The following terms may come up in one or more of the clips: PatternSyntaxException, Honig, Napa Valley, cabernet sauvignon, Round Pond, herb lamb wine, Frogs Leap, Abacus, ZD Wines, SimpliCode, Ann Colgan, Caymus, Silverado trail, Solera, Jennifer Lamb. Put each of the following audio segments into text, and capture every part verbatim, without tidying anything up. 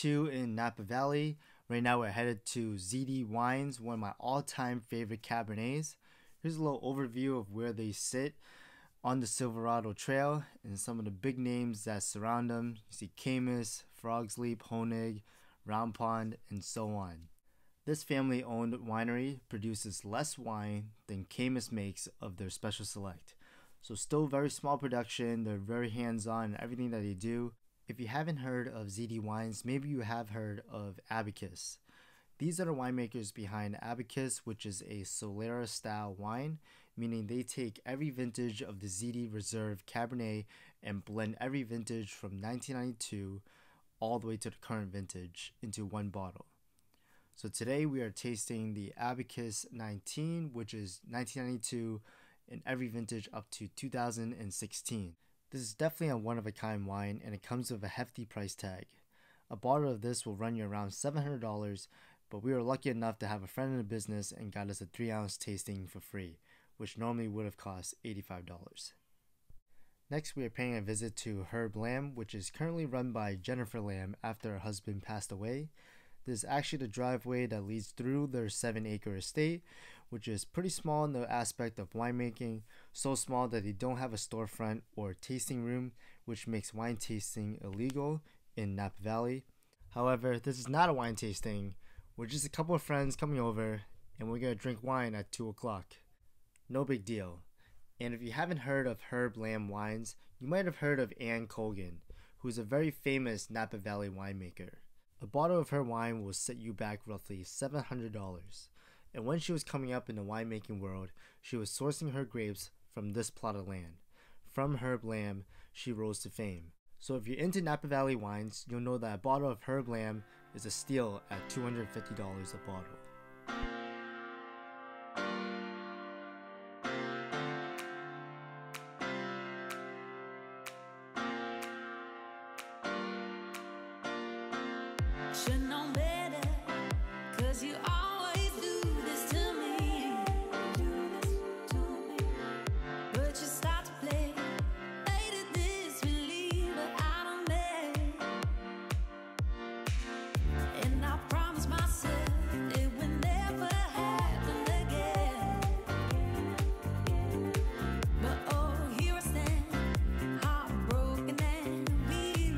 two in Napa Valley. Right now we're headed to Z D Wines, one of my all-time favorite Cabernets. Here's a little overview of where they sit on the Silverado Trail and some of the big names that surround them. You see Caymus, Frogs Leap, Honig, Round Pond, and so on. This family-owned winery produces less wine than Caymus makes of their Special Select. So still very small production, they're very hands-on in everything that they do. If you haven't heard of Z D Wines, maybe you have heard of Abacus. These are the winemakers behind Abacus, which is a Solera style wine, meaning they take every vintage of the Z D Reserve Cabernet and blend every vintage from nineteen ninety-two all the way to the current vintage into one bottle. So today we are tasting the Abacus nineteen, which is nineteen ninety-two in every vintage up to two thousand sixteen. This is definitely a one-of-a-kind wine, and it comes with a hefty price tag. A bottle of this will run you around seven hundred dollars, but we were lucky enough to have a friend in the business and got us a three ounce tasting for free, which normally would have cost eighty-five dollars. Next, we are paying a visit to Herb Lamb, which is currently run by Jennifer Lamb after her husband passed away. This is actually the driveway that leads through their seven acre estate, which is pretty small in the aspect of winemaking, so small that they don't have a storefront or tasting room, which makes wine tasting illegal in Napa Valley. However, this is not a wine tasting. We're just a couple of friends coming over and we're going to drink wine at two o'clock. No big deal. And if you haven't heard of Herb Lamb Wines, you might have heard of Ann Colgan, who is a very famous Napa Valley winemaker. A bottle of her wine will set you back roughly seven hundred dollars. And when she was coming up in the winemaking world, she was sourcing her grapes from this plot of land. From Herb Lamb, she rose to fame. So if you're into Napa Valley wines, you'll know that a bottle of Herb Lamb is a steal at two hundred fifty dollars a bottle. Should know better, cause you always do this to me. Do this to me. But you start to play, hated this reliever out of me. And I promised myself it would never happen again. But oh, here I stand, heartbroken and weary.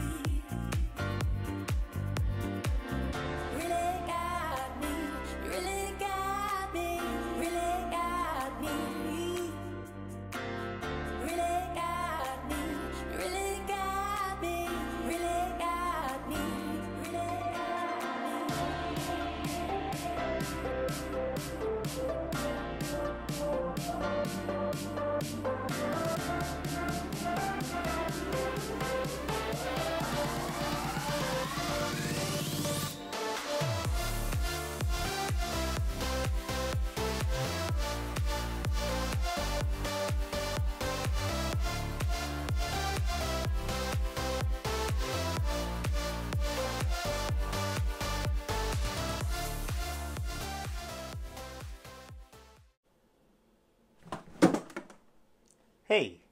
Hey,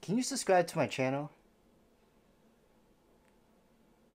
can you subscribe to my channel?